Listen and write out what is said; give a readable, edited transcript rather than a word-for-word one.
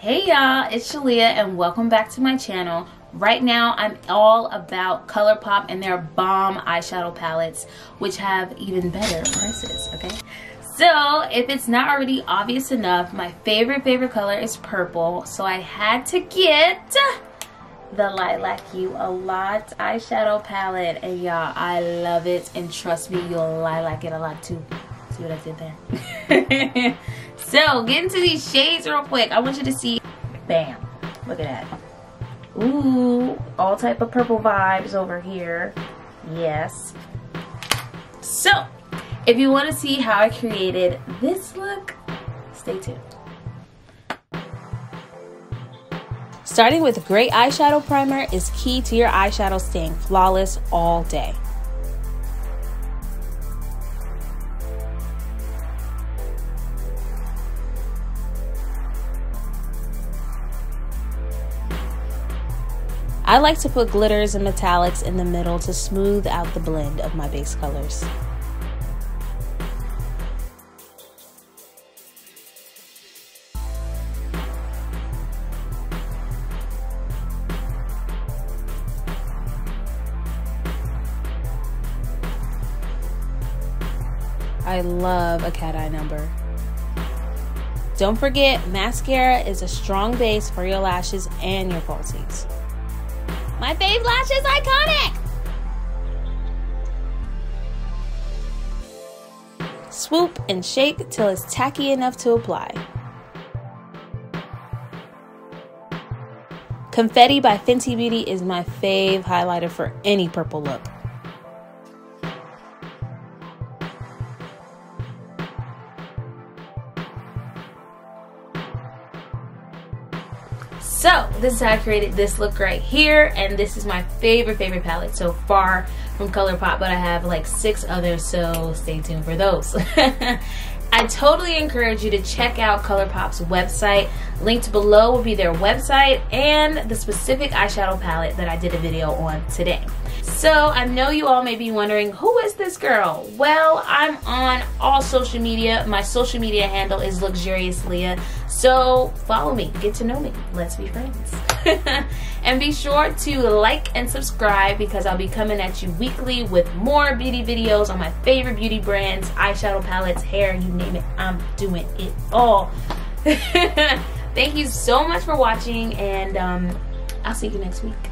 Hey y'all, it's Leah and welcome back to my channel. Right now I'm all about Colourpop and their bomb eyeshadow palettes, which have even better prices, okay? So if it's not already obvious enough, my favorite color is purple, so I had to get the Lilac You A Lot Eyeshadow Palette, and y'all, I love it, and trust me, you'll lilac it a lot too. See what I did there? So, get into these shades real quick. I want you to see, bam, look at that. Ooh, all type of purple vibes over here, yes. So, if you want to see how I created this look, stay tuned. Starting with great eyeshadow primer is key to your eyeshadow staying flawless all day. I like to put glitters and metallics in the middle to smooth out the blend of my base colors. I love a cat eye number. Don't forget, mascara is a strong base for your lashes and your falsies. My fave lash is iconic! Swoop and shake till it's tacky enough to apply. Confetti by Fenty Beauty is my fave highlighter for any purple look. So this is how I created this look right here, and this is my favorite palette so far from Colourpop, but I have like 6 others, so stay tuned for those. I totally encourage you to check out Colourpop's website. Linked below will be their website and the specific eyeshadow palette that I did a video on today. So I know you all may be wondering, who is this girl? Well, I'm on all social media. My social media handle is luxurious leah. So follow me, get to know me, let's be friends. And be sure to like and subscribe because I'll be coming at you weekly with more beauty videos on my favorite beauty brands, eyeshadow palettes, hair, you name it, I'm doing it all. Thank you so much for watching, and I'll see you next week.